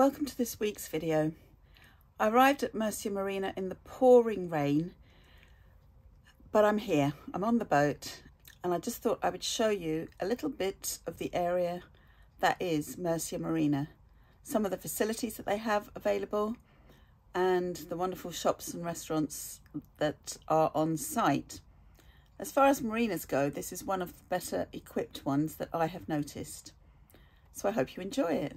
Welcome to this week's video. I arrived at Murcia Marina in the pouring rain, but I'm here, I'm on the boat, and I just thought I would show you a little bit of the area that is Murcia Marina, some of the facilities that they have available and the wonderful shops and restaurants that are on site. As far as marinas go, this is one of the better equipped ones that I have noticed. So I hope you enjoy it.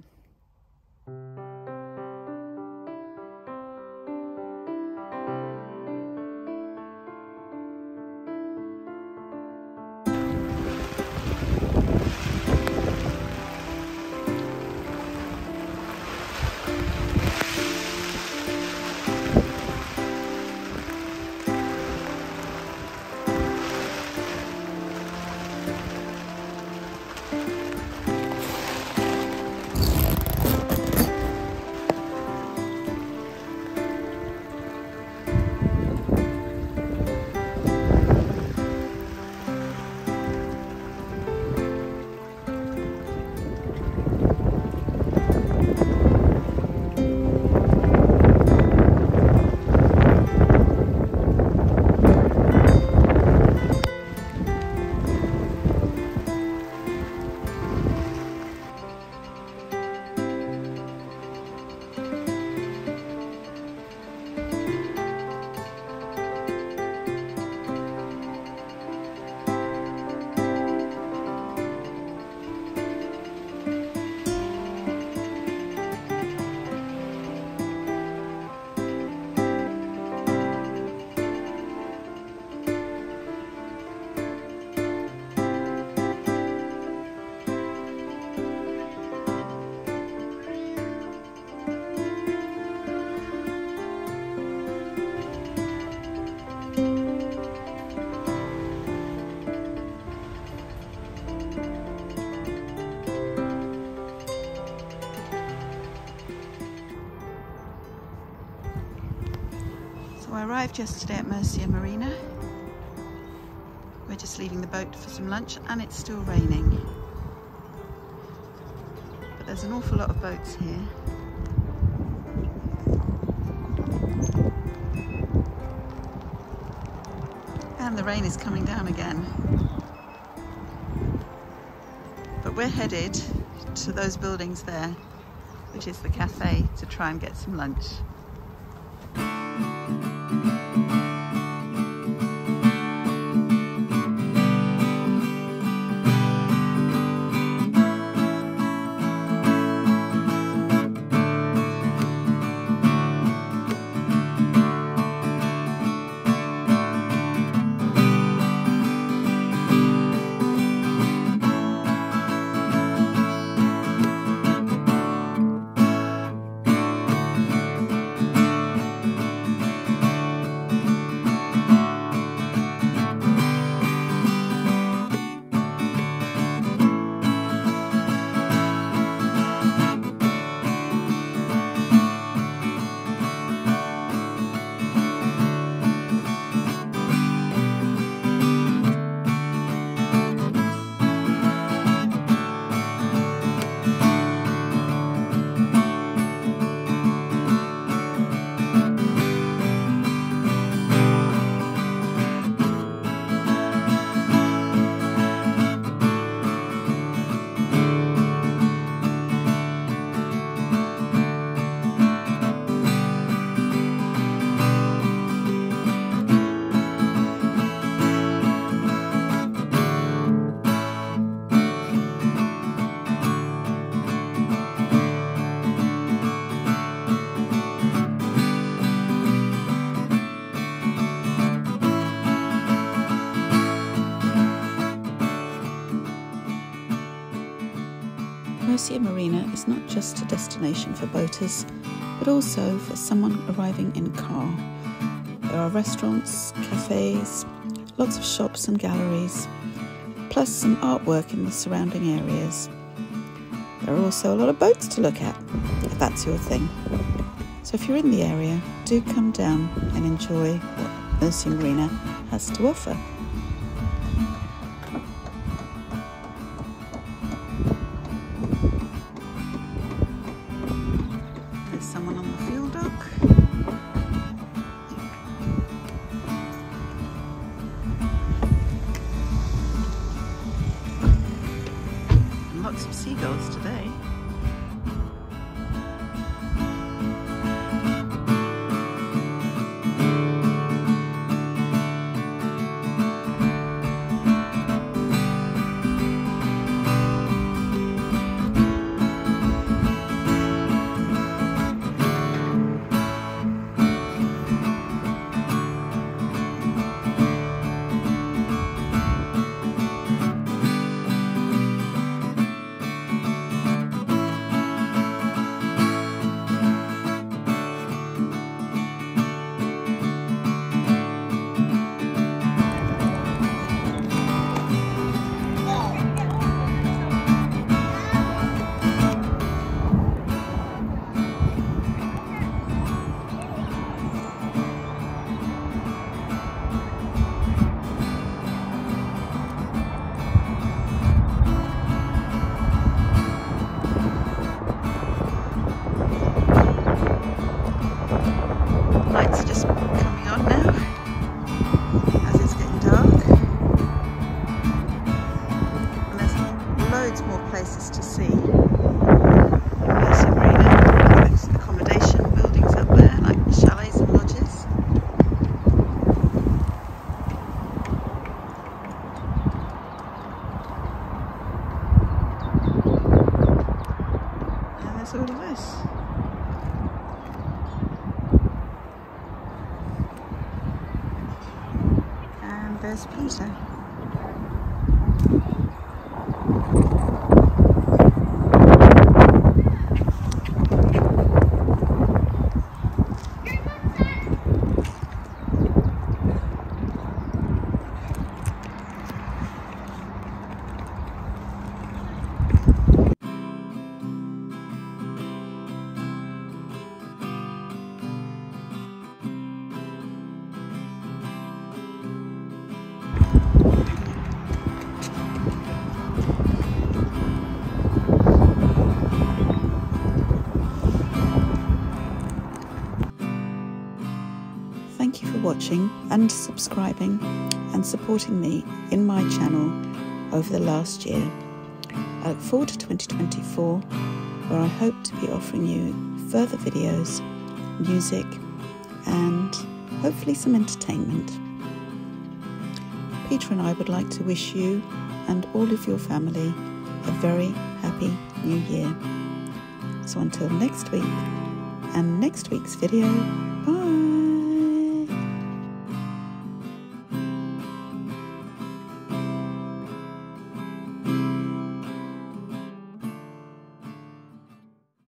I arrived yesterday at Murcia Marina. We're just leaving the boat for some lunch and it's still raining. But there's an awful lot of boats here. And the rain is coming down again. But we're headed to those buildings there, which is the cafe, to try and get some lunch. Murcia Marina is not just a destination for boaters, but also for someone arriving in a car. There are restaurants, cafes, lots of shops and galleries, plus some artwork in the surrounding areas. There are also a lot of boats to look at, if that's your thing. So if you're in the area, do come down and enjoy what Murcia Marina has to offer. someone on the field duck. Some seagulls today. All of this. And there's Peter. Thank you for watching and subscribing and supporting me in my channel over the last year. I look forward to 2024, where I hope to be offering you further videos, music and hopefully some entertainment. Peter and I would like to wish you and all of your family a very happy new year. So until next week and next week's video, bye.